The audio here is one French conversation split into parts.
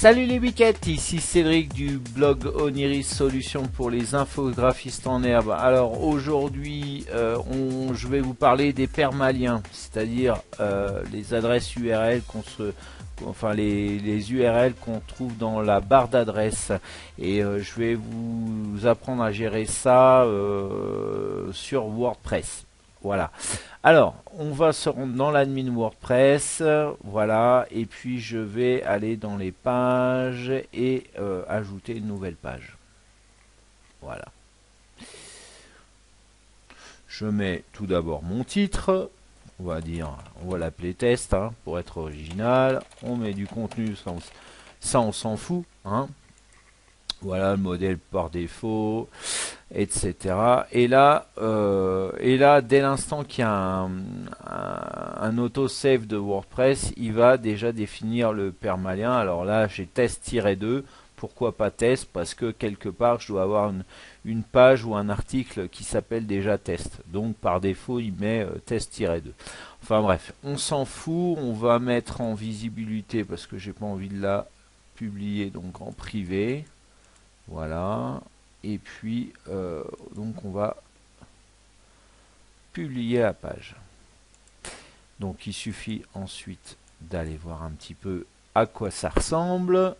Salut les Wickets, ici Cédric du blog Oniris Solutions pour les infographistes en herbe. Alors aujourd'hui, je vais vous parler des permaliens, c'est-à-dire les adresses URL les URL qu'on trouve dans la barre d'adresse, et je vais vous apprendre à gérer ça sur WordPress. Voilà. Alors, on va se rendre dans l'admin WordPress, voilà, et puis je vais aller dans les pages et ajouter une nouvelle page. Voilà. Je mets tout d'abord mon titre, on va l'appeler test, hein, pour être original. On met du contenu, ça on s'en fout, hein. Voilà, le modèle par défaut, etc. Et là dès l'instant qu'il y a un autosave de WordPress, il va déjà définir le permalien. Alors là, j'ai test-2. Pourquoi pas test? Parce que quelque part, je dois avoir une page ou un article qui s'appelle déjà test. Donc par défaut, il met test-2. Enfin bref, on s'en fout. On va mettre en visibilité parce que j'ai pas envie de la publier, donc en privé. Voilà, et puis donc on va publier la page. Donc il suffit ensuite d'aller voir un petit peu à quoi ça ressemble.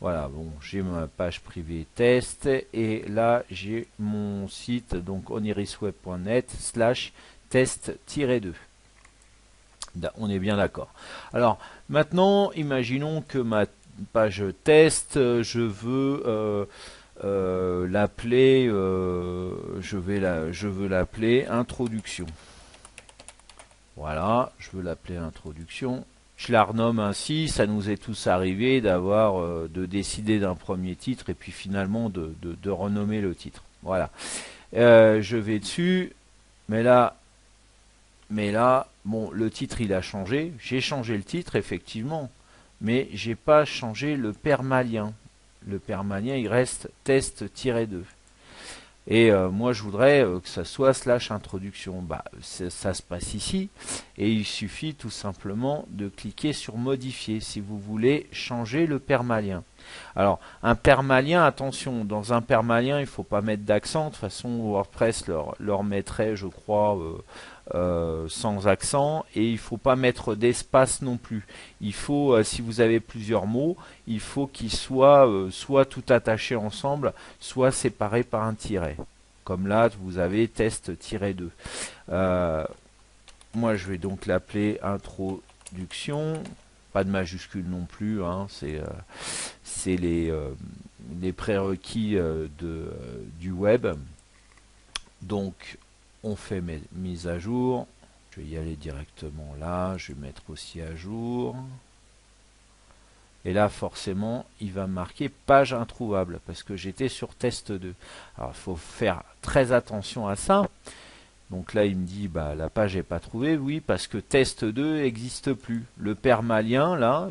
Voilà, bon, j'ai ma page privée test, et là j'ai mon site, donc onirisweb.net/test-2. On est bien d'accord. Alors maintenant, imaginons que ma page test, je veux l'appeler je veux l'appeler introduction. Voilà, je veux l'appeler introduction. Je la renomme ainsi. Ça nous est tous arrivé d'avoir de décider d'un premier titre et puis finalement de renommer le titre. Voilà, je vais dessus, mais là bon, le titre il a changé, j'ai changé le titre effectivement, mais j'ai pas changé le permalien. Le permalien, il reste test-2. Et moi, je voudrais que ça soit /introduction. Bah, ça se passe ici. Et il suffit tout simplement de cliquer sur modifier si vous voulez changer le permalien. Alors, un permalien, attention, dans un permalien, il ne faut pas mettre d'accent. De toute façon, WordPress leur mettrait, je crois, sans accent. Et il ne faut pas mettre d'espace non plus. Il faut, si vous avez plusieurs mots, il faut qu'ils soient soit tout attachés ensemble, soit séparés par un tiret. Comme là, vous avez test-2. Moi, je vais donc l'appeler introduction. Pas de majuscule non plus, hein, c'est les prérequis du web. Donc on fait mes mises à jour. Je vais y aller directement là, je vais mettre aussi à jour. Et là forcément il va marquer page introuvable parce que j'étais sur test-2. Alors il faut faire très attention à ça. Donc là il me dit bah la page n'est pas trouvée, oui, parce que test-2 n'existe plus. Le permalien là,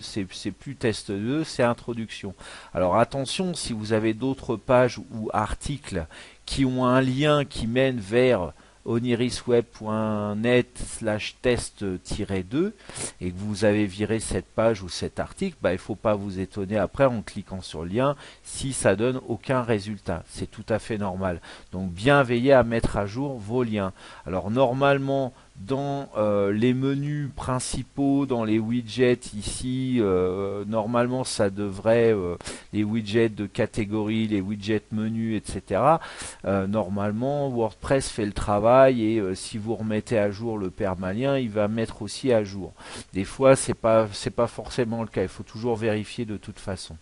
c'est plus test-2, c'est introduction. Alors attention, si vous avez d'autres pages ou articles qui ont un lien qui mène vers onirisweb.net/test-2 et que vous avez viré cette page ou cet article, bah, il ne faut pas vous étonner après en cliquant sur le lien si ça donne aucun résultat. C'est tout à fait normal. Donc bien veillez à mettre à jour vos liens. Alors normalement dans les menus principaux, dans les widgets ici, normalement ça devrait, les widgets de catégorie, les widgets menus, etc. Normalement WordPress fait le travail, et si vous remettez à jour le permalien, il va mettre aussi à jour. Des fois c'est pas forcément le cas, il faut toujours vérifier de toute façon.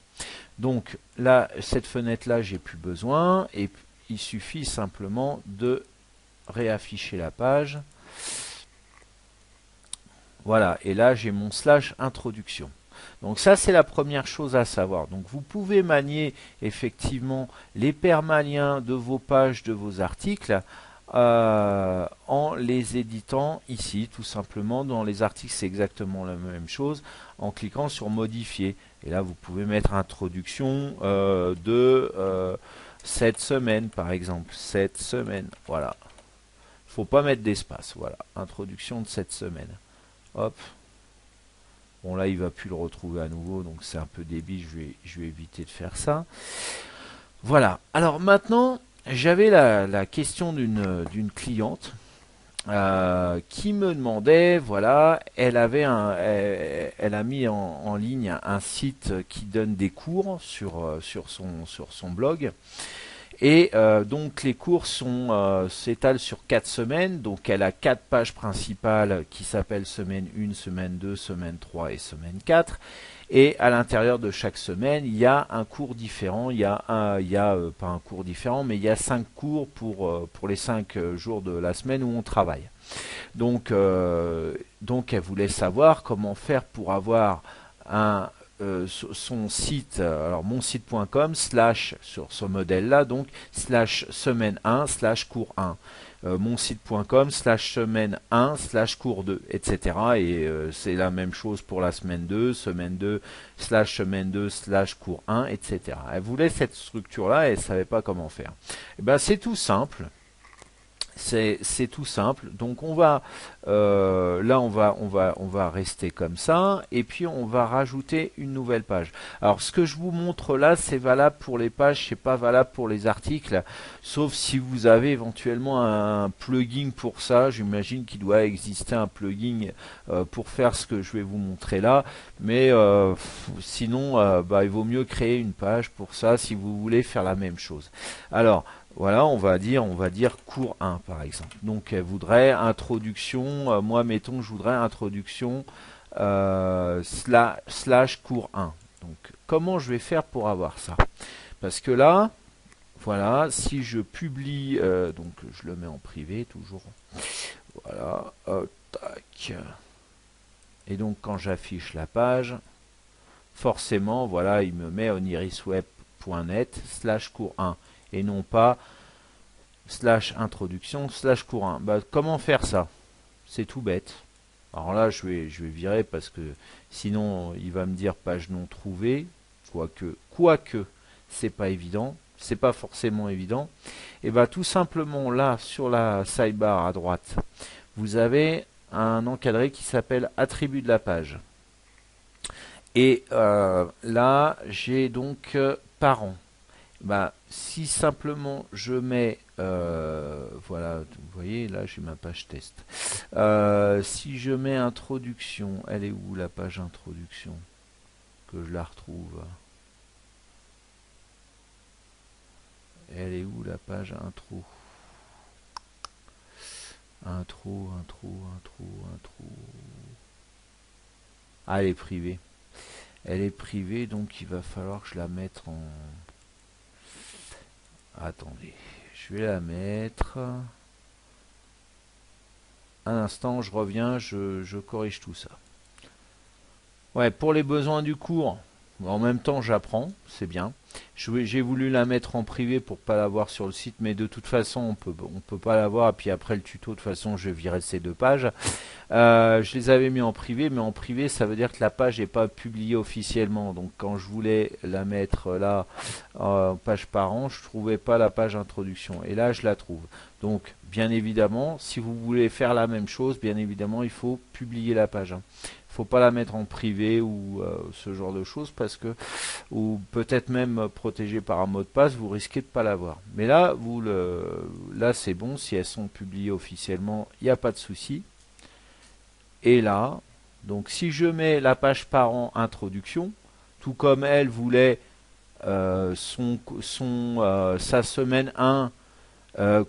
Donc là, cette fenêtre là, j'ai plus besoin, et il suffit simplement de réafficher la page. Voilà, et là j'ai mon /introduction. Donc ça c'est la première chose à savoir. Donc vous pouvez manier effectivement les permaliens de vos pages, de vos articles, en les éditant ici, tout simplement. Dans les articles c'est exactement la même chose, en cliquant sur modifier. Et là vous pouvez mettre introduction de cette semaine par exemple. Cette semaine, voilà. Faut pas mettre d'espace, voilà, introduction de cette semaine. Hop, Bon, là, il va plus le retrouver à nouveau, donc c'est un peu débile, je vais éviter de faire ça. Voilà. Alors maintenant, j'avais la question d'une cliente qui me demandait, voilà, elle a mis en ligne un site qui donne des cours sur son blog. Et donc les cours s'étalent sur 4 semaines, donc elle a 4 pages principales qui s'appellent semaine 1, semaine 2, semaine 3 et semaine 4. Et à l'intérieur de chaque semaine, il y a un cours différent, il y a 5 cours pour les 5 jours de la semaine où on travaille. Donc elle voulait savoir comment faire pour avoir son site, alors monsite.com / sur ce modèle là, donc / semaine 1 / cours 1, monsite.com / semaine 1 / cours 2, etc. Et c'est la même chose pour la semaine 2, semaine 2 / semaine 2 / cours 1, etc. Elle voulait cette structure là et elle savait pas comment faire. Et ben c'est tout simple. C'est tout simple, donc on va là on va rester comme ça et puis on va rajouter une nouvelle page. Alors ce que je vous montre là, c'est valable pour les pages, c'est pas valable pour les articles, sauf si vous avez éventuellement un plugin pour ça. J'imagine qu'il doit exister un plugin pour faire ce que je vais vous montrer là, mais sinon il vaut mieux créer une page pour ça si vous voulez faire la même chose. Alors voilà, on va dire cours 1 par exemple. Donc elle voudrait introduction, moi mettons je voudrais introduction / cours 1. Donc comment je vais faire pour avoir ça? Parce que là, voilà, si je publie, donc je le mets en privé toujours. Voilà, tac. Et donc quand j'affiche la page, forcément, voilà, il me met onirisweb.net / cours 1. Et non pas / introduction / cours 1. Bah, comment faire ça? C'est tout bête. Alors là, je vais virer parce que sinon, il va me dire page non trouvée. Quoique, c'est pas évident. C'est pas forcément évident. Et bah, tout simplement là, sur la sidebar à droite, vous avez un encadré qui s'appelle attribut de la page. Et là, j'ai donc parents. Bah, si simplement je mets voilà, vous voyez là j'ai ma page test, si je mets introduction, elle est où la page introduction, que je la retrouve, elle est où la page intro, ah, elle est privée, donc il va falloir que je la mette en... Attendez, je vais la mettre. Un instant, je reviens, je corrige tout ça. Ouais, pour les besoins du cours, en même temps j'apprends, c'est bien. J'ai voulu la mettre en privé pour pas la voir sur le site, mais de toute façon on peut pas la voir. Et puis après le tuto, de toute façon, je virerai ces 2 pages. Je les avais mis en privé, mais en privé ça veut dire que la page n'est pas publiée officiellement, donc quand je voulais la mettre là page parent, je trouvais pas la page introduction et là je la trouve. Donc bien évidemment, si vous voulez faire la même chose, bien évidemment il faut publier la page, hein. Faut pas la mettre en privé ou ce genre de choses, parce que, ou peut-être même protégée par un mot de passe, vous risquez de pas l'avoir. Mais là là c'est bon, si elles sont publiées officiellement, il n'y a pas de souci. Et là, donc si je mets la page parent introduction, tout comme elle voulait sa semaine 1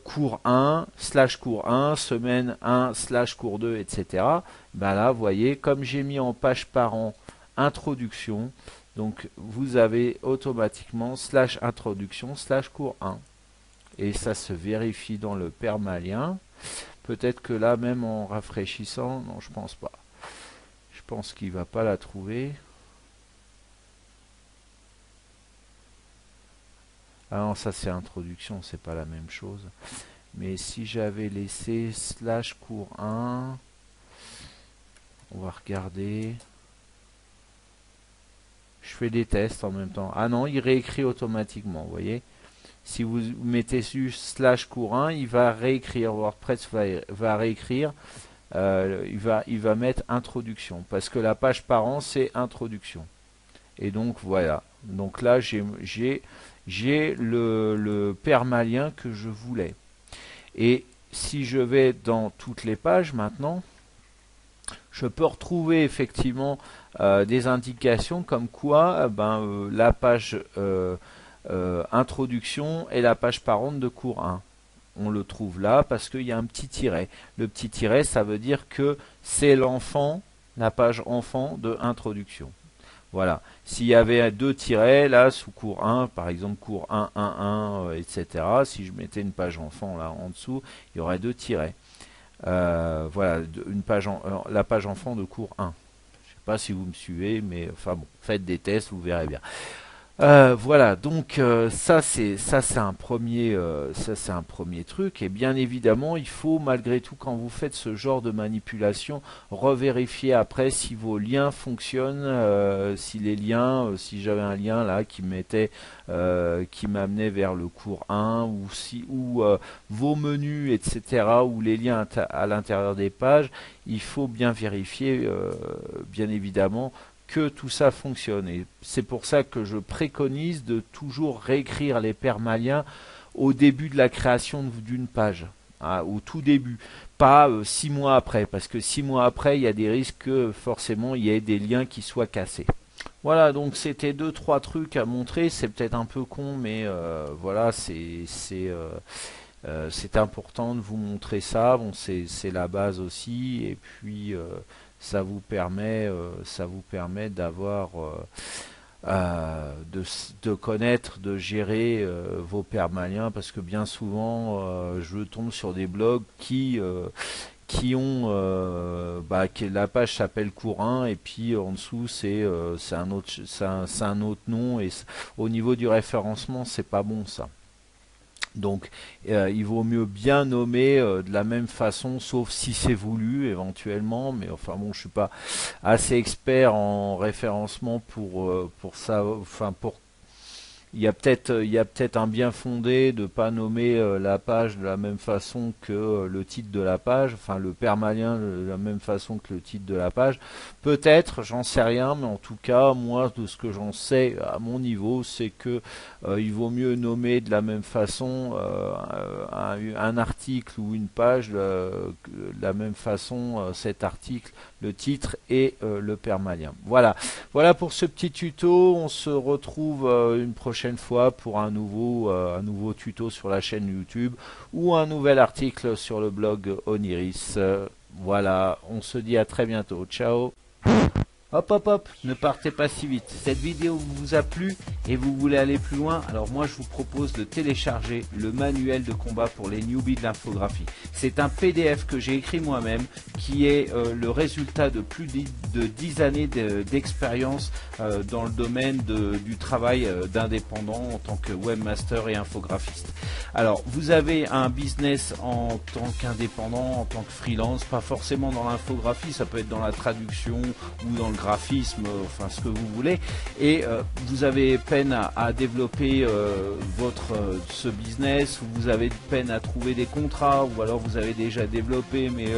cours 1 / cours 1, semaine 1 / cours 2, etc. Ben là, vous voyez, comme j'ai mis en page parent introduction, donc vous avez automatiquement / introduction / cours 1. Et ça se vérifie dans le permalien. Peut-être que là, même en rafraîchissant, non, je pense pas. Je pense qu'il va pas la trouver. Ah non, ça c'est introduction, c'est pas la même chose. Mais si j'avais laissé / cours 1, on va regarder. Je fais des tests en même temps. Ah non, il réécrit automatiquement, vous voyez. Si vous mettez juste / cours 1, il va réécrire, WordPress va réécrire il va mettre introduction, parce que la page parent c'est introduction. Et donc voilà, donc là j'ai le permalien que je voulais. Et si je vais dans toutes les pages maintenant, je peux retrouver effectivement des indications comme quoi la page introduction et la page parente de cours 1. On le trouve là parce qu'il y a un petit tiret. Le petit tiret, ça veut dire que c'est l'enfant, la page enfant de introduction. Voilà. S'il y avait deux tirets, là, sous cours 1, par exemple, cours 1, 1, 1, etc. Si je mettais une page enfant, là, en dessous, il y aurait deux tirets. Voilà, la page enfant de cours 1. Je ne sais pas si vous me suivez, mais enfin bon, faites des tests, vous verrez bien. Voilà, donc ça c'est un premier truc, et bien évidemment il faut malgré tout quand vous faites ce genre de manipulation revérifier après si vos liens fonctionnent, si les liens, si j'avais un lien là qui m'amenait vers le cours 1 ou si vos menus etc ou les liens à l'intérieur des pages, il faut bien vérifier bien évidemment que tout ça fonctionne, et c'est pour ça que je préconise de toujours réécrire les permaliens au début de la création d'une page, hein, au tout début, pas 6 mois après, parce que 6 mois après il y a des risques que forcément il y ait des liens qui soient cassés. Voilà, donc c'était 2-3 trucs à montrer, c'est peut-être un peu con, mais voilà, c'est important de vous montrer ça, bon, c'est la base aussi, et puis ça vous permet d'avoir de connaître, de gérer vos permaliens, parce que bien souvent je tombe sur des blogs qui ont la page s'appelle cours 1 et puis en dessous c'est un autre nom, et au niveau du référencement c'est pas bon ça. Donc il vaut mieux bien nommer de la même façon, sauf si c'est voulu éventuellement, mais enfin bon, je suis pas assez expert en référencement pour ça, enfin pour il y a peut-être un bien fondé de pas nommer la page de la même façon que le titre de la page, enfin le permalien de la même façon que le titre de la page. Peut-être, j'en sais rien, mais en tout cas, moi, de ce que j'en sais à mon niveau, c'est que il vaut mieux nommer de la même façon un article ou une page de la même façon cet article, le titre et le permalien. Voilà. Voilà pour ce petit tuto. On se retrouve une prochaine fois pour un nouveau tuto sur la chaîne YouTube ou un nouvel article sur le blog Oniris. Voilà, on se dit à très bientôt. Ciao. Hop hop hop, ne partez pas si vite. Cette vidéo vous a plu et vous voulez aller plus loin, alors moi je vous propose de télécharger le manuel de combat pour les newbies de l'infographie. C'est un PDF que j'ai écrit moi-même qui est le résultat de plus de 10 années d'expérience dans le domaine du travail d'indépendant en tant que webmaster et infographiste. Alors vous avez un business en tant qu'indépendant, en tant que freelance, pas forcément dans l'infographie, ça peut être dans la traduction ou dans le graphisme, enfin ce que vous voulez, et vous avez peine à développer ce business, ou vous avez peine à trouver des contrats, ou alors vous avez déjà développé mais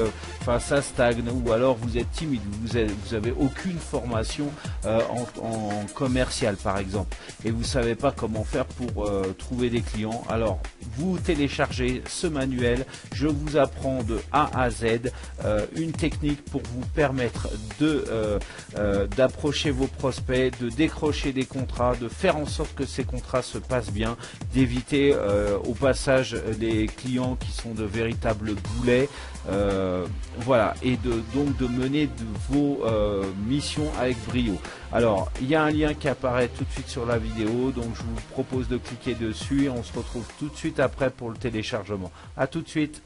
enfin ça stagne, ou alors vous êtes timide, vous avez aucune formation en commercial par exemple, et vous savez pas comment faire pour trouver des clients, alors vous téléchargez ce manuel, je vous apprends de A à Z une technique pour vous permettre de d'approcher vos prospects, de décrocher des contrats, de faire en sorte que ces contrats se passent bien, d'éviter au passage les clients qui sont de véritables boulets, voilà, et donc de mener vos missions avec brio. Alors il y a un lien qui apparaît tout de suite sur la vidéo, donc je vous propose de cliquer dessus et on se retrouve tout de suite après pour le téléchargement. À tout de suite.